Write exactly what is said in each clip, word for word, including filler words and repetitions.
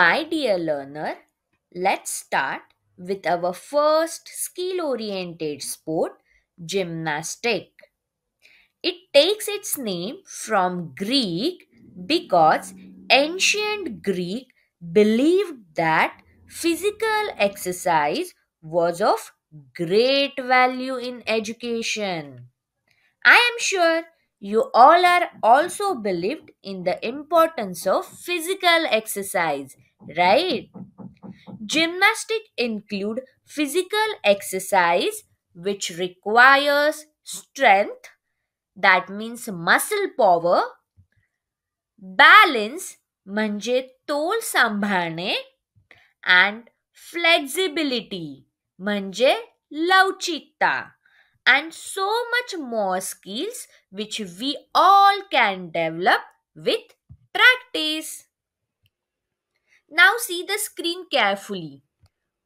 My dear learner, let's start with our first skill oriented sport, gymnastic. It takes its name from Greek because ancient Greek believed that physical exercise was of great value in education. I am sure you all are also believed in the importance of physical exercise, right? Gymnastics include physical exercise which requires strength, that means muscle power, balance म्हणजे तोल सांभाळणे, and flexibility म्हणजे लवचिकता, and so much more skills which we all can develop with practice. Now see the screen carefully.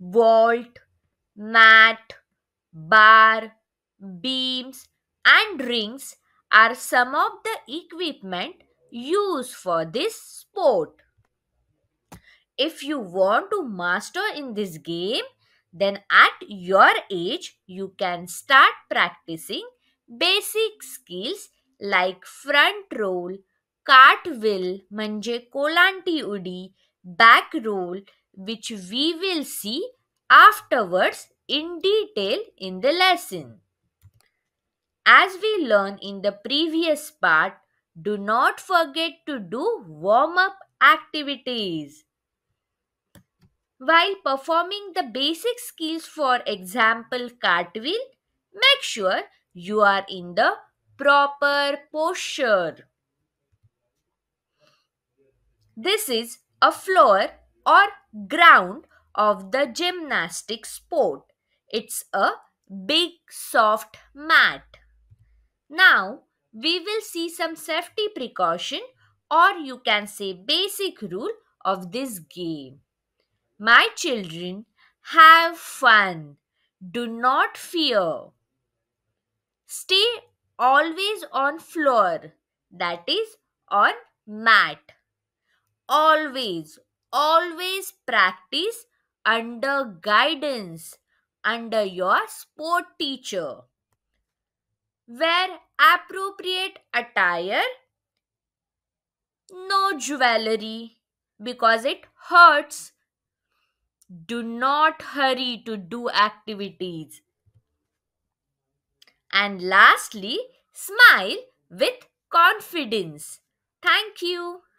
Vault, mat, bar, beams and rings are some of the equipment used for this sport. If you want to master in this game, then at your age, you can start practicing basic skills like front roll, cartwheel, म्हणजे कोलांटी उडी, back roll, which we will see afterwards in detail in the lesson. As we learned in the previous part, do not forget to do warm-up activities. While performing the basic skills, for example, cartwheel, make sure you are in the proper posture. This is a floor or ground of the gymnastic sport. It's a big soft mat. Now, we will see some safety precaution, or you can say basic rule of this game. My children, have fun. Do not fear. Stay always on floor, that is on mat. Always, always practice under guidance, under your sport teacher. Wear appropriate attire. No jewelry because it hurts. Do not hurry to do activities. And lastly, smile with confidence. Thank you.